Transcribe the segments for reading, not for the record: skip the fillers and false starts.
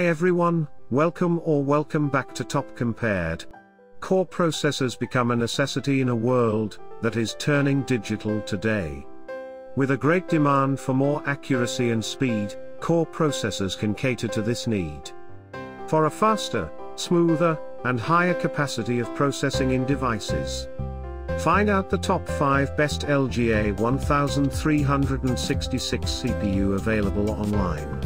Hi everyone, welcome back to Top Compared. Core processors become a necessity in a world that is turning digital today. With a great demand for more accuracy and speed, core processors can cater to this need. For a faster, smoother, and higher capacity of processing in devices. Find out the top 5 best LGA 1366 CPU available online.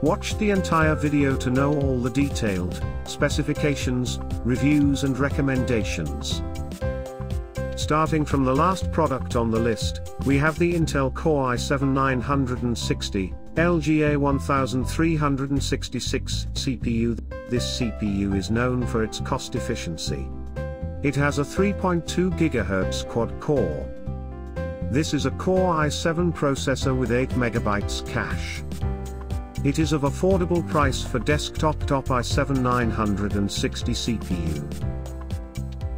Watch the entire video to know all the detailed specifications, reviews and recommendations. Starting from the last product on the list, we have the Intel Core i7-960, LGA 1366 CPU. This CPU is known for its cost efficiency. It has a 3.2 GHz quad core. This is a Core i7 processor with 8 MB cache. It is of affordable price for desktop Top i7-960 CPU.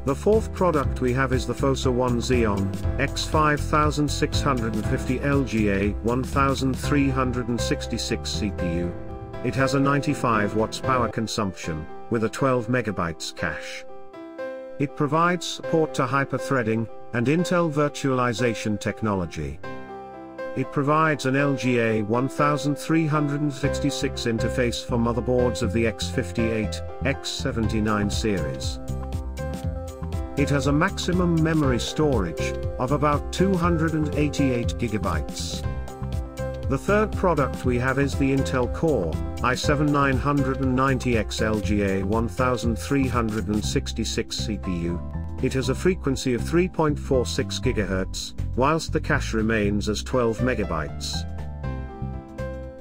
The fourth product we have is the FOSA 1 Xeon X5650 LGA 1366 CPU. It has a 95 watts power consumption, with a 12 MB cache. It provides support to hyperthreading, and Intel virtualization technology. It provides an LGA 1366 interface for motherboards of the X58, X79 series. It has a maximum memory storage of about 288 GB. The third product we have is the Intel Core i7-990X LGA 1366 CPU. It has a frequency of 3.46 GHz, whilst the cache remains as 12 MB.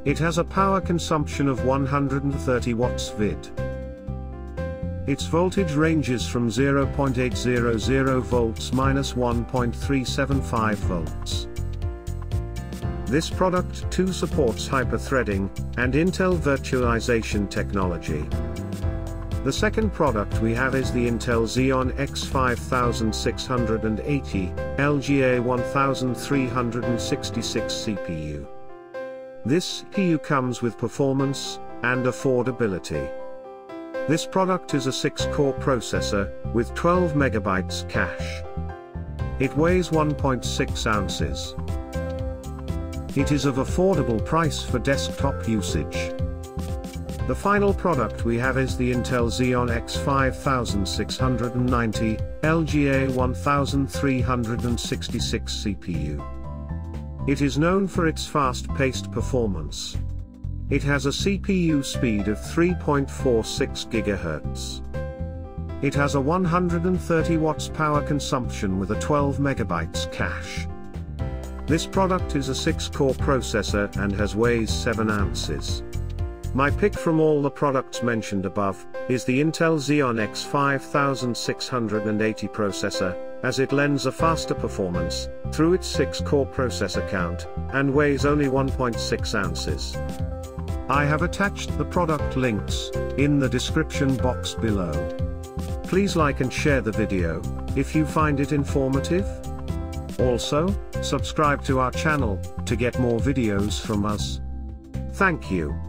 It has a power consumption of 130 watts vid. Its voltage ranges from 0.800 volts minus 1.375 volts. This product too supports hyperthreading, and Intel virtualization technology. The second product we have is the Intel Xeon X5680, LGA 1366 CPU. This CPU comes with performance and affordability. This product is a 6-core processor, with 12 MB cache. It weighs 1.6 ounces. It is of affordable price for desktop usage. The final product we have is the Intel Xeon X5690, LGA 1366 CPU. It is known for its fast-paced performance. It has a CPU speed of 3.46 GHz. It has a 130 watts power consumption with a 12 MB cache. This product is a 6-core processor and weighs 7 ounces. My pick from all the products mentioned above is the Intel Xeon X5680 processor, as it lends a faster performance through its 6-core processor count and weighs only 1.6 ounces. I have attached the product links in the description box below. Please like and share the video if you find it informative. Also, subscribe to our channel to get more videos from us. Thank you.